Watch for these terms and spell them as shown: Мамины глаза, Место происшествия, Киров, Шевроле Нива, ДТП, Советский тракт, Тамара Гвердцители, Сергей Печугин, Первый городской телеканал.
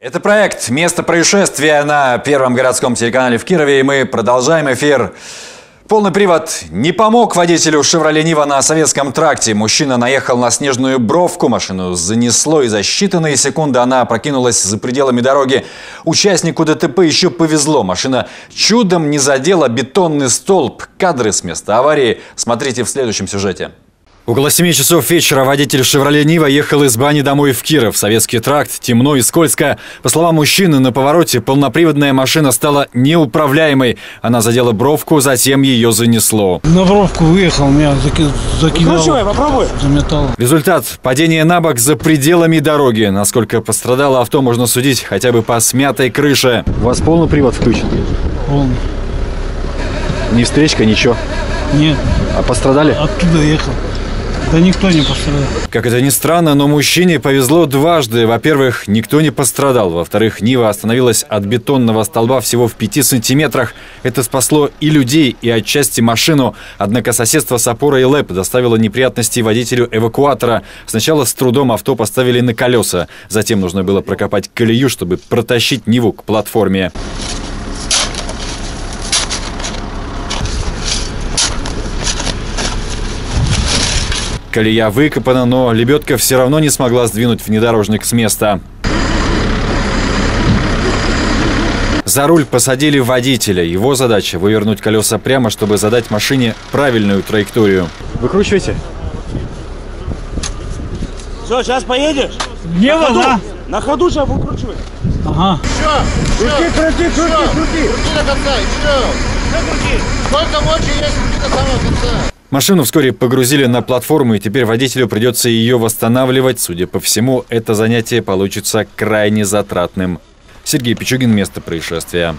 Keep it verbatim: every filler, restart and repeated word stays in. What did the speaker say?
Это проект «Место происшествия» на Первом городском телеканале в Кирове. И мы продолжаем эфир. Полный привод не помог водителю «Шевроле Нива» на Советском тракте. Мужчина наехал на снежную бровку, машину занесло, и за считанные секунды она опрокинулась за пределами дороги. Участнику ДТП еще повезло. Машина чудом не задела бетонный столб. Кадры с места аварии смотрите в следующем сюжете. Около семи часов вечера водитель «Шевроле Нива» ехал из бани домой в Киров. Советский тракт, темно и скользко. По словам мужчины, на повороте полноприводная машина стала неуправляемой. Она задела бровку, затем ее занесло. На бровку выехал, меня закинуло. Выкручивай, попробуй. Заметало. Результат – падение на бок за пределами дороги. Насколько пострадало авто, можно судить хотя бы по смятой крыше. У вас полный привод включен? Полный. Не встречка, ничего? Нет. А пострадали? Оттуда ехал. Да никто не пострадал. Как это ни странно, но мужчине повезло дважды. Во-первых, никто не пострадал. Во-вторых, Нива остановилась от бетонного столба всего в пяти сантиметрах. Это спасло и людей, и отчасти машину. Однако соседство с опорой ЛЭП доставило неприятности водителю эвакуатора. Сначала с трудом авто поставили на колеса. Затем нужно было прокопать колею, чтобы протащить Ниву к платформе. Колея выкопана, но лебедка все равно не смогла сдвинуть внедорожник с места. За руль посадили водителя. Его задача – вывернуть колеса прямо, чтобы задать машине правильную траекторию. Выкручивайте. Все, сейчас поедешь? Не на ходу. Да. На ходу сейчас выкручивай. Ага. Все, крути, крути, крути, крути. Крути до конца, еще. Сколько мочи есть, крути до самого конца. Машину вскоре погрузили на платформу, и теперь водителю придется ее восстанавливать. Судя по всему, это занятие получится крайне затратным. Сергей Печугин, «Место происшествия».